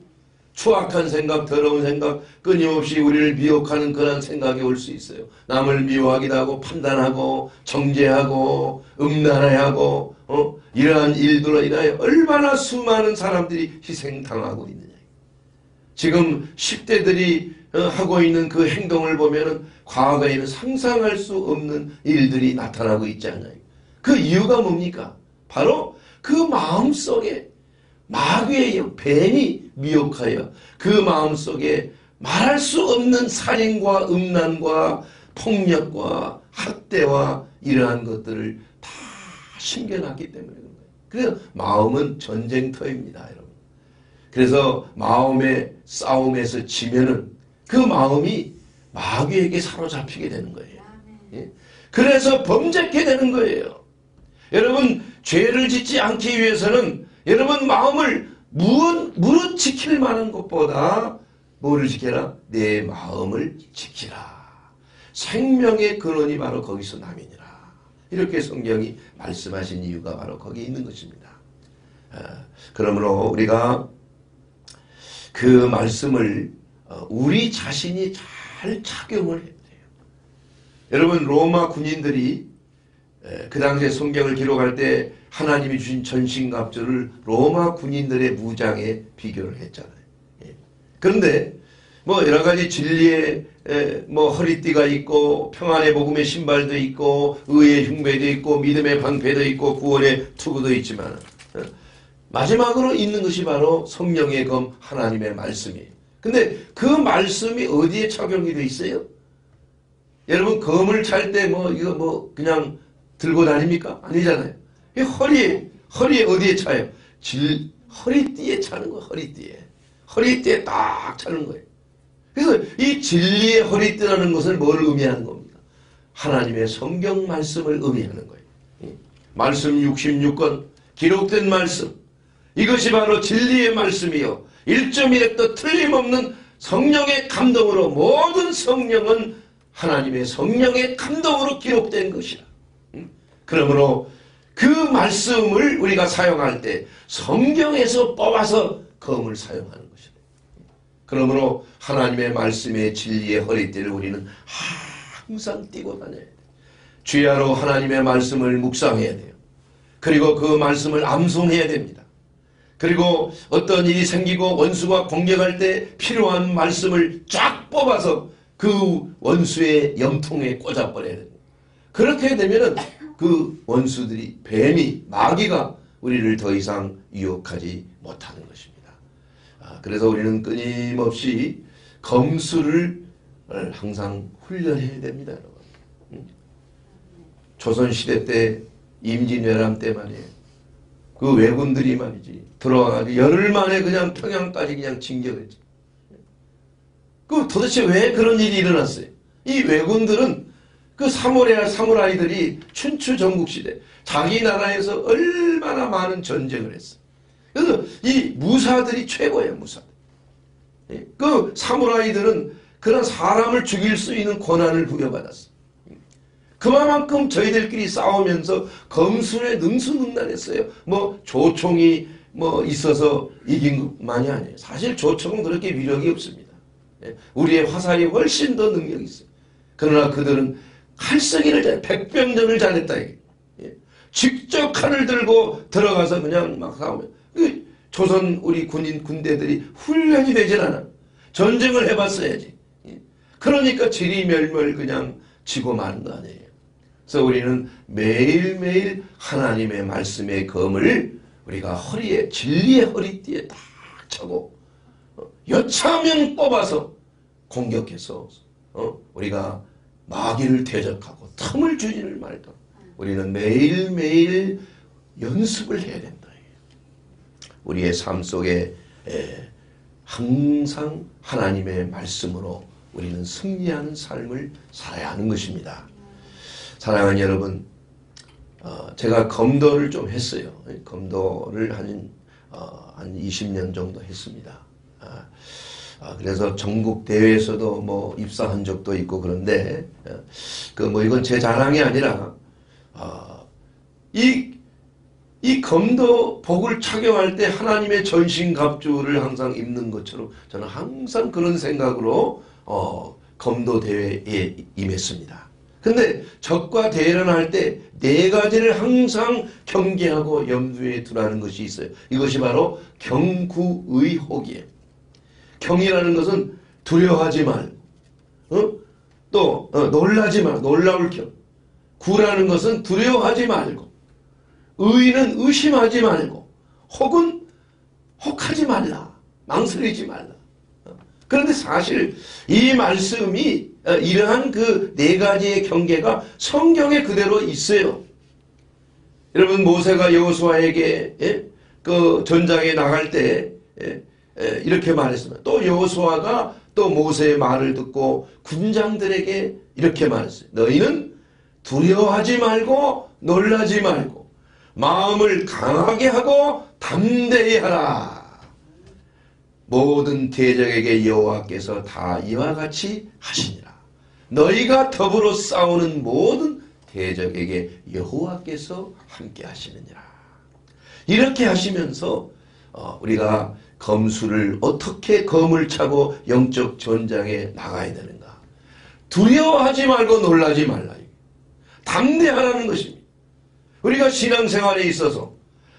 추악한 생각, 더러운 생각, 끊임없이 우리를 미혹하는 그런 생각이 올 수 있어요. 남을 미워하기도 하고 판단하고 정죄하고 음란해하고 어? 이러한 일들로 인하여 얼마나 수많은 사람들이 희생당하고 있느냐. 지금 십 대들이 하고 있는 그 행동을 보면은 과거에는 상상할 수 없는 일들이 나타나고 있지 않아요. 그 이유가 뭡니까? 바로 그 마음속에 마귀의 뱀이 미혹하여 그 마음속에 말할 수 없는 살인과 음란과 폭력과 학대와 이러한 것들을 다 심겨놨기 때문에 그런 거예요. 그래서 마음은 전쟁터입니다, 여러분. 그래서 마음의 싸움에서 지면은 그 마음이 마귀에게 사로잡히게 되는 거예요. 예? 그래서 범죄케 되는 거예요. 여러분, 죄를 짓지 않기 위해서는 여러분 마음을 무릇 지킬 만한 것보다 뭐를 지켜라? 내 마음을 지키라. 생명의 근원이 바로 거기서 남이니라. 이렇게 성경이 말씀하신 이유가 바로 거기에 있는 것입니다. 아, 그러므로 우리가 그 말씀을 우리 자신이 잘 착용을 해야 돼요. 여러분, 로마 군인들이 그 당시에 성경을 기록할 때 하나님이 주신 전신갑주를 로마 군인들의 무장에 비교를 했잖아요. 그런데 뭐 여러 가지 진리의 뭐 허리띠가 있고 평안의 복음의 신발도 있고 의의 흉배도 있고 믿음의 방패도 있고 구원의 투구도 있지만 마지막으로 있는 것이 바로 성령의 검, 하나님의 말씀이에요. 근데 그 말씀이 어디에 착용이 돼 있어요? 여러분, 검을 찰 때 뭐 이거 뭐 그냥 들고 다닙니까? 아니잖아요. 이 허리에, 허리에 어디에 차요? 질, 허리띠에 차는 거예요. 허리띠에. 허리띠에 딱 차는 거예요. 그래서 이 진리의 허리띠라는 것은 뭘 의미하는 겁니까? 하나님의 성경 말씀을 의미하는 거예요. 말씀 육십육 권, 기록된 말씀. 이것이 바로 진리의 말씀이요. 일점일획도 틀림없는 성령의 감동으로, 모든 성령은 하나님의 성령의 감동으로 기록된 것이라. 그러므로 그 말씀을 우리가 사용할 때 성경에서 뽑아서 검을 사용하는 것이다. 그러므로 하나님의 말씀의 진리의 허리띠를 우리는 항상 띠고 다녀야 돼요. 주야로 하나님의 말씀을 묵상해야 돼요. 그리고 그 말씀을 암송해야 됩니다. 그리고 어떤 일이 생기고 원수가 공격할 때 필요한 말씀을 쫙 뽑아서 그 원수의 염통에 꽂아버려야 됩니다. 그렇게 되면은 그 원수들이, 뱀이, 마귀가 우리를 더 이상 유혹하지 못하는 것입니다. 아, 그래서 우리는 끊임없이 검수를 항상 훈련해야 됩니다, 여러분. 응? 조선시대 때, 임진왜란 때 말이에요. 그 왜군들이 말이지 들어와가지고 열흘 만에 그냥 평양까지 그냥 진격했죠. 그 도대체 왜 그런 일이 일어났어요? 이 왜군들은 그 사무라이, 사무라이들이 춘추 전국시대 자기 나라에서 얼마나 많은 전쟁을 했어. 그래서 이 무사들이 최고예요. 무사들. 그 사무라이들은 그런 사람을 죽일 수 있는 권한을 부여받았어. 그만큼 저희들끼리 싸우면서 검술에 능수능란했어요. 뭐 조총이 뭐 있어서 이긴 것만이 아니에요. 사실 조총은 그렇게 위력이 없습니다. 우리의 화살이 훨씬 더 능력이 있어요. 그러나 그들은 칼쓰기를 잘, 백병전을 잘했다. 이게. 직접 칼을 들고 들어가서 그냥 막 싸우면. 조선 우리 군인 군대들이 훈련이 되질 않아. 전쟁을 해봤어야지. 그러니까 지리멸멸 그냥 지고 마는 거 아니에요. 그래서 우리는 매일매일 하나님의 말씀의 검을 우리가 허리에, 진리의 허리띠에 딱 차고, 여차하면 뽑아서 공격해서, 어? 우리가 마귀를 대적하고 틈을 주지를 말도. 우리는 매일매일 연습을 해야 된다. 우리의 삶 속에 항상 하나님의 말씀으로 우리는 승리하는 삶을 살아야 하는 것입니다. 사랑하는 여러분, 어, 제가 검도를 좀 했어요. 검도를 한, 어, 한 이십 년 정도 했습니다. 아, 아, 그래서 전국 대회에서도 뭐 입상한 적도 있고 그런데, 어, 그 뭐 이건 제 자랑이 아니라, 어, 이, 이 검도복을 착용할 때 하나님의 전신갑주를 항상 입는 것처럼 저는 항상 그런 생각으로, 어, 검도 대회에 임했습니다. 근데 적과 대회를 할 때 네 가지를 항상 경계하고 염두에 두라는 것이 있어요. 이것이 바로 경구의혹이에요. 경이라는 것은 두려워하지 말고, 어? 또 어, 놀라지 말고, 놀라울 경. 구라는 것은 두려워하지 말고, 의는 의심하지 말고, 혹은 혹하지 말라, 망설이지 말라. 그런데 사실 이 말씀이 이러한 그 네 가지의 경계가 성경에 그대로 있어요. 여러분 모세가 여호수아에게 예? 그 전장에 나갈 때 예? 예? 이렇게 말했습니다. 또 여호수아가 또 모세의 말을 듣고 군장들에게 이렇게 말했어요. 너희는 두려워하지 말고 놀라지 말고 마음을 강하게 하고 담대히 하라. 모든 대적에게 여호와께서 다 이와 같이 하시니라. 너희가 더불어 싸우는 모든 대적에게 여호와께서 함께 하시느니라. 이렇게 하시면서 우리가 검수를 어떻게 검을 차고 영적 전장에 나가야 되는가. 두려워하지 말고 놀라지 말라. 담대하라는 것입니다. 우리가 신앙생활에 있어서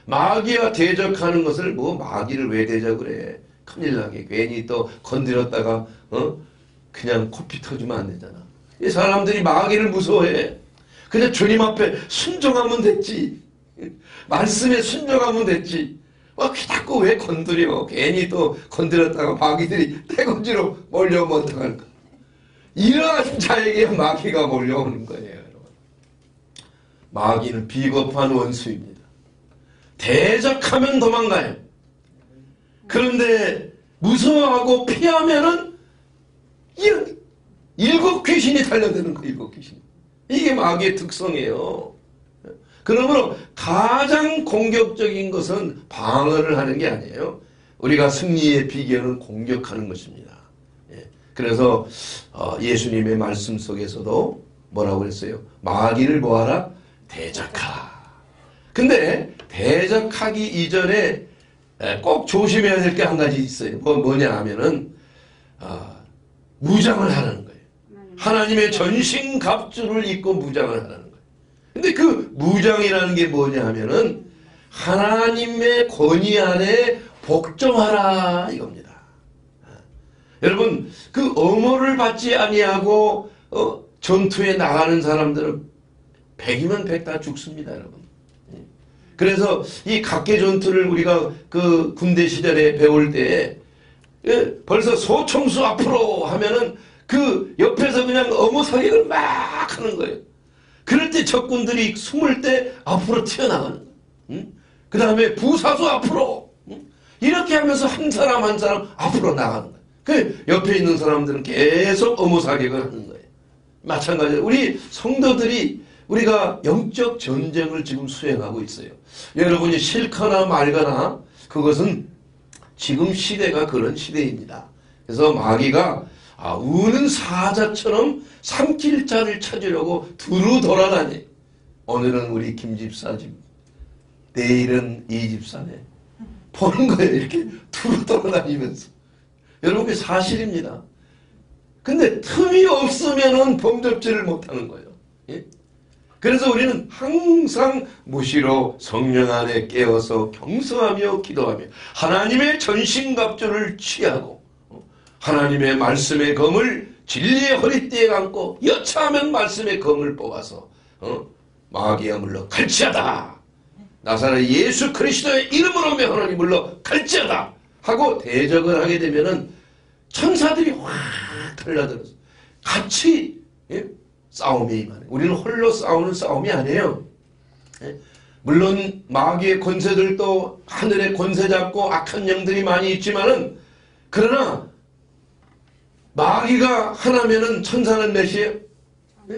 마귀와 대적하는 것을 뭐 마귀를 왜 대적을 해. 큰일 나게 괜히 또 건드렸다가 어? 그냥 코피 터지면 안 되잖아. 이 사람들이 마귀를 무서워해. 그냥 주님 앞에 순종하면 됐지. 말씀에 순종하면 됐지. 막 자꾸 왜 건드려. 괜히 또 건드렸다가 마귀들이 떼거지로 몰려오면 어떡할까. 이러한 자에게 마귀가 몰려오는 거예요. 여러분. 마귀는 비겁한 원수입니다. 대적하면 도망가요. 그런데 무서워하고 피하면은 일, 일곱 귀신이 달려드는 거예요. 일곱 귀신. 이게 마귀의 특성이에요. 그러므로 가장 공격적인 것은 방어를 하는 게 아니에요. 우리가 승리의 비결은 공격하는 것입니다. 그래서 예수님의 말씀 속에서도 뭐라고 그랬어요? 마귀를 뭐하라? 대적하라. 근데 대적하기 이전에 꼭 조심해야 될 게 한 가지 있어요. 뭐, 뭐냐 하면은, 어, 무장을 하라는 거예요. 하나님의 전신갑주를 입고 무장을 하라는 거예요. 근데 그 무장이라는 게 뭐냐 하면은, 하나님의 권위 안에 복종하라, 이겁니다. 여러분, 그 엄호를 받지 아니하고, 어, 전투에 나가는 사람들은 백이면 백 다 죽습니다, 여러분. 그래서 이 각계전투를 우리가 그 군대 시절에 배울 때 벌써 소총수 앞으로 하면은 그 옆에서 그냥 어무사격을 막 하는 거예요. 그럴 때 적군들이 숨을 때 앞으로 튀어나가는 거예요. 응? 그 다음에 부사수 앞으로 응? 이렇게 하면서 한 사람 한 사람 앞으로 나가는 거예요. 그 옆에 있는 사람들은 계속 어무사격을 하는 거예요. 마찬가지로 우리 성도들이 우리가 영적 전쟁을 지금 수행하고 있어요. 여러분이 싫거나 말거나 그것은 지금 시대가 그런 시대입니다. 그래서 마귀가 아, 우는 사자처럼 삼킬 자를 찾으려고 두루 돌아다니. 오늘은 우리 김 집사 집, 내일은 이 집사네. 보는 거예요. 이렇게 두루 돌아다니면서. 여러분, 그게 사실입니다. 근데 틈이 없으면은 범접지를 못하는 거예요. 예? 그래서 우리는 항상 무시로 성령 안에 깨어서 경성하며 기도하며 하나님의 전신갑주를 취하고 하나님의 말씀의 검을 진리의 허리띠에 감고 여차하면 말씀의 검을 뽑아서 어? 마귀야 물러 갈지어다. 나사렛 예수 그리스도의 이름으로 하나님 물러 갈지어다 하고 대적을 하게 되면은 천사들이 확 달라들어서 같이 예? 싸움이 임하네. 우리는 홀로 싸우는 싸움이 아니에요. 예? 물론 마귀의 권세들도 하늘의 권세 잡고 악한 영들이 많이 있지만은 그러나 마귀가 하나면은 천사는 몇이에요? 네?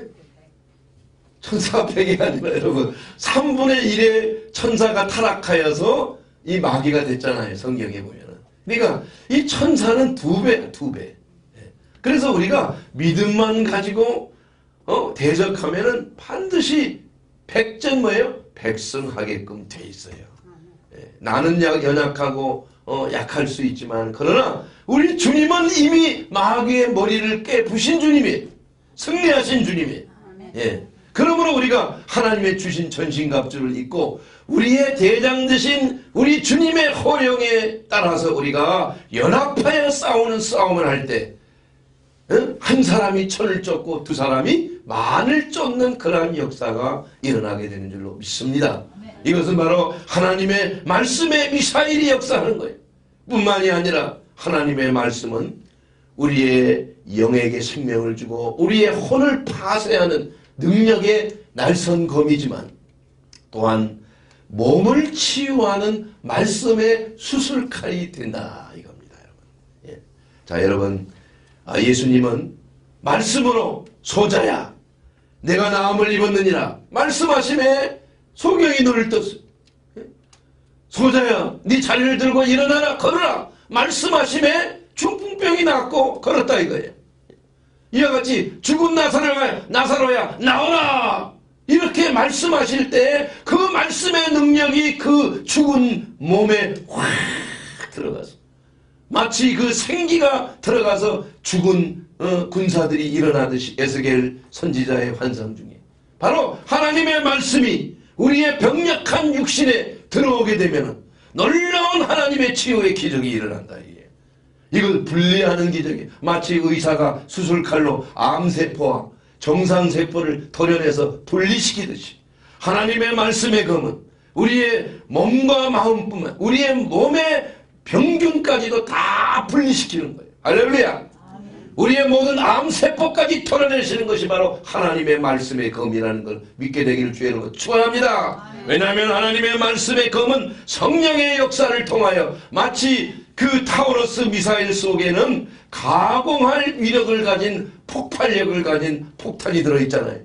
천사 백이 아니라 여러분 삼분의 일의 천사가 타락하여서 이 마귀가 됐잖아요. 성경에 보면은. 그러니까 이 천사는 두 배, 두 배. 예. 그래서 우리가 믿음만 가지고 어, 대적하면은 반드시 백전 뭐예요? 백승하게끔 돼 있어요. 예, 나는 연약하고 어, 약할 수 있지만 그러나 우리 주님은 이미 마귀의 머리를 깨부신 주님이 승리하신 주님이 예. 그러므로 우리가 하나님의 주신 전신갑주를 입고 우리의 대장 되신 우리 주님의 호령에 따라서 우리가 연합하여 싸우는 싸움을 할 때 한 사람이 천을 쫓고 두 사람이 만을 쫓는 그러한 역사가 일어나게 되는 줄로 믿습니다. 이것은 바로 하나님의 말씀의 미사일이 역사하는 거예요. 뿐만이 아니라 하나님의 말씀은 우리의 영에게 생명을 주고 우리의 혼을 파쇄하는 능력의 날선검이지만 또한 몸을 치유하는 말씀의 수술칼이 된다 이겁니다. 여러분. 예. 자 여러분 아, 예수님은 말씀으로 소자야 내가 나음을 입었느니라 말씀하심에 소경이 눈을 떴어. 예? 소자야 네 자리를 들고 일어나라 걸으라 말씀하심에 중풍병이 낫고 걸었다 이거예요. 이와 같이 죽은 나사로야 나사로야 나오라 이렇게 말씀하실 때 그 말씀의 능력이 그 죽은 몸에 확 들어가서 마치 그 생기가 들어가서 죽은 어, 군사들이 일어나듯이 에스겔 선지자의 환상 중에 바로 하나님의 말씀이 우리의 병약한 육신에 들어오게 되면 놀라운 하나님의 치유의 기적이 일어난다. 이게. 이걸 분리하는 기적이 마치 의사가 수술칼로 암세포와 정상세포를 도려내서 분리시키듯이 하나님의 말씀의 검은 우리의 몸과 마음뿐만 우리의 몸의 병균까지도 다 분리시키는 거예요. 할렐루야. 우리의 모든 암세포까지 털어내시는 것이 바로 하나님의 말씀의 검이라는 걸 믿게 되기를 주의 이름으로 축원합니다. 왜냐하면 하나님의 말씀의 검은 성령의 역사를 통하여 마치 그 타우러스 미사일 속에는 가공할 위력을 가진 폭발력을 가진 폭탄이 들어있잖아요.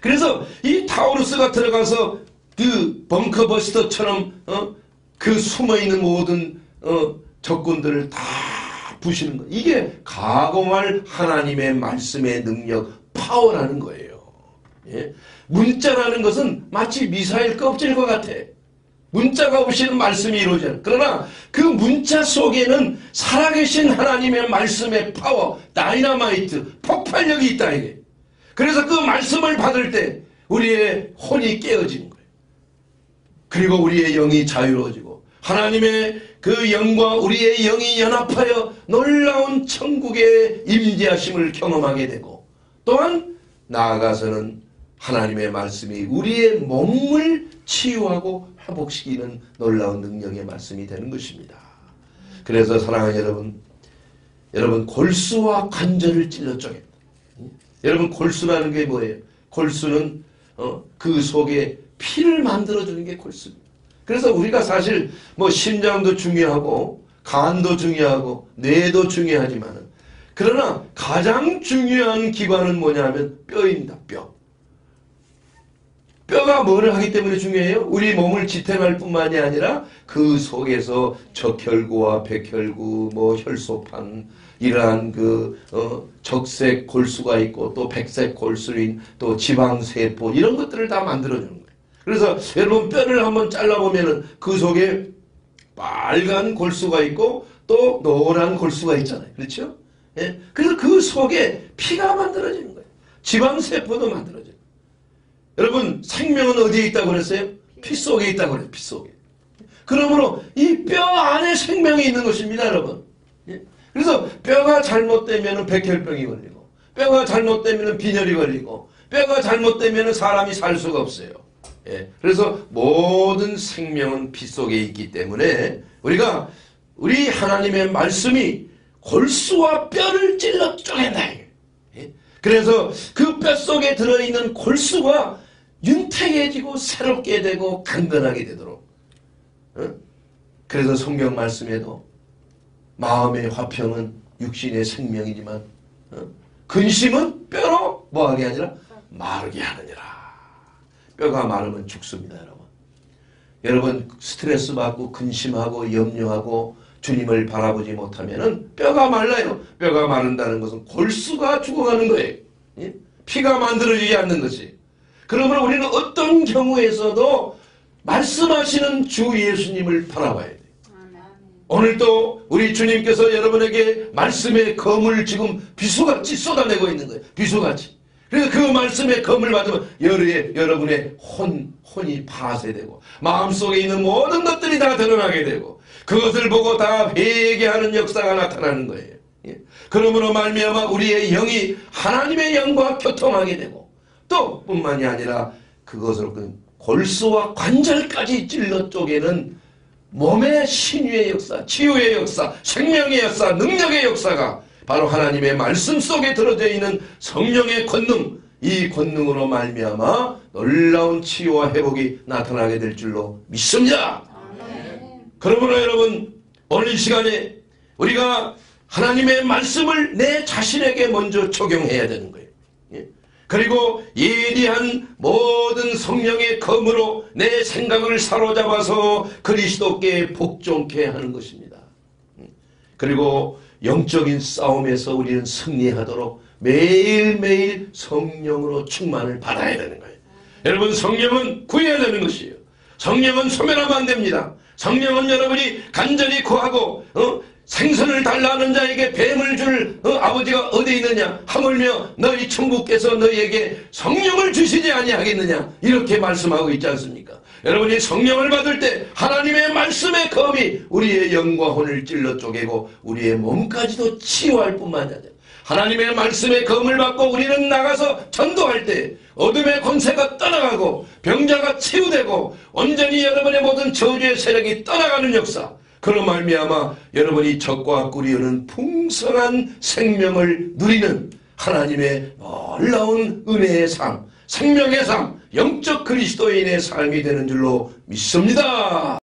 그래서 이 타우러스가 들어가서 그 벙커버스터처럼 어? 그 숨어있는 모든 어? 적군들을 다 부시는 거. 이게 가공할 하나님의 말씀의 능력, 파워라는 거예요. 예? 문자라는 것은 마치 미사일 껍질과 같아. 문자가 없이는 말씀이 이루어지지 않아요. 그러나 그 문자 속에는 살아계신 하나님의 말씀의 파워, 다이너마이트, 폭발력이 있다 이게. 그래서 그 말씀을 받을 때 우리의 혼이 깨어지는 거예요. 그리고 우리의 영이 자유로워지고 하나님의 그 영과 우리의 영이 연합하여 놀라운 천국의 임재하심을 경험하게 되고 또한 나아가서는 하나님의 말씀이 우리의 몸을 치유하고 회복시키는 놀라운 능력의 말씀이 되는 것입니다. 그래서 사랑하는 여러분, 여러분 골수와 관절을 찔러 쪼개. 여러분 골수라는 게 뭐예요? 골수는 어, 그 속에 피를 만들어주는 게 골수입니다. 그래서 우리가 사실 뭐 심장도 중요하고 간도 중요하고 뇌도 중요하지만 그러나 가장 중요한 기관은 뭐냐면 뼈입니다. 뼈. 뼈가 뭐를 하기 때문에 중요해요? 우리 몸을 지탱할 뿐만이 아니라 그 속에서 적혈구와 백혈구, 뭐 혈소판, 이러한 그 어, 적색 골수가 있고 또 백색 골수인 또 지방세포 이런 것들을 다 만들어주는 거예요. 그래서 여러분 뼈를 한번 잘라보면은 그 속에 빨간 골수가 있고 또 노란 골수가 있잖아요. 그렇죠? 예? 그래서 그 속에 피가 만들어지는 거예요. 지방세포도 만들어져요. 여러분 생명은 어디에 있다고 그랬어요? 피 속에 있다고 그랬어요. 피 속에. 그러므로 이 뼈 안에 생명이 있는 것입니다. 여러분. 예? 그래서 뼈가 잘못되면 백혈병이 걸리고 뼈가 잘못되면 빈혈이 걸리고 뼈가 잘못되면 사람이 살 수가 없어요. 예. 그래서 모든 생명은 피 속에 있기 때문에 우리가 우리 하나님의 말씀이 골수와 뼈를 찔러 쪼갠다. 예. 그래서 그 뼈 속에 들어있는 골수가 윤택해지고 새롭게 되고 강건하게 되도록. 어? 그래서 성경 말씀에도 마음의 화평은 육신의 생명이지만 어? 근심은 뼈로 뭐하게 아니라 마르게 하느니라. 뼈가 마르면 죽습니다. 여러분. 여러분 스트레스 받고 근심하고 염려하고 주님을 바라보지 못하면은 뼈가 말라요. 뼈가 마른다는 것은 골수가 죽어가는 거예요. 예? 피가 만들어지지 않는 것이. 그러므로 우리는 어떤 경우에서도 말씀하시는 주 예수님을 바라봐야 돼요. 오늘도 우리 주님께서 여러분에게 말씀의 검을 지금 비수같이 쏟아내고 있는 거예요. 비수같이. 그래서 그 말씀의 검을 받으면 여러의, 여러분의 혼, 혼이 파쇄되고 마음속에 있는 모든 것들이 다 드러나게 되고 그것을 보고 다 회개하는 역사가 나타나는 거예요. 예. 그러므로 말미암아 우리의 영이 하나님의 영과 교통하게 되고 또 뿐만이 아니라 그것으로 그 골수와 관절까지 찔러 쪼개는 몸의 신유의 역사, 치유의 역사, 생명의 역사, 능력의 역사가 바로 하나님의 말씀 속에 들어져 있는 성령의 권능, 이 권능으로 말미암아 놀라운 치유와 회복이 나타나게 될 줄로 믿습니다. 네. 그러므로 여러분 오늘 이 시간에 우리가 하나님의 말씀을 내 자신에게 먼저 적용해야 되는 거예요. 그리고 예리한 모든 성령의 검으로 내 생각을 사로잡아서 그리스도께 복종케 하는 것입니다. 그리고 영적인 싸움에서 우리는 승리하도록 매일매일 성령으로 충만을 받아야 되는 거예요. 여러분 성령은 구해야 되는 것이에요. 성령은 소멸하면 안 됩니다. 성령은 여러분이 간절히 구하고 어? 생선을 달라는 자에게 뱀을 줄 어? 아버지가 어디 있느냐. 하물며 너희 천국께서 너희에게 성령을 주시지 아니하겠느냐. 이렇게 말씀하고 있지 않습니까? 여러분이 성령을 받을 때 하나님의 말씀의 검이 우리의 영과 혼을 찔러 쪼개고 우리의 몸까지도 치유할 뿐만 아니라 하나님의 말씀의 검을 받고 우리는 나가서 전도할 때 어둠의 권세가 떠나가고 병자가 치유되고 온전히 여러분의 모든 저주의 세력이 떠나가는 역사. 그런 말미암아 여러분이 적과 꾸리우는 풍성한 생명을 누리는 하나님의 놀라운 은혜의 삶, 생명의 삶, 영적 그리스도인의 삶이 되는 줄로 믿습니다.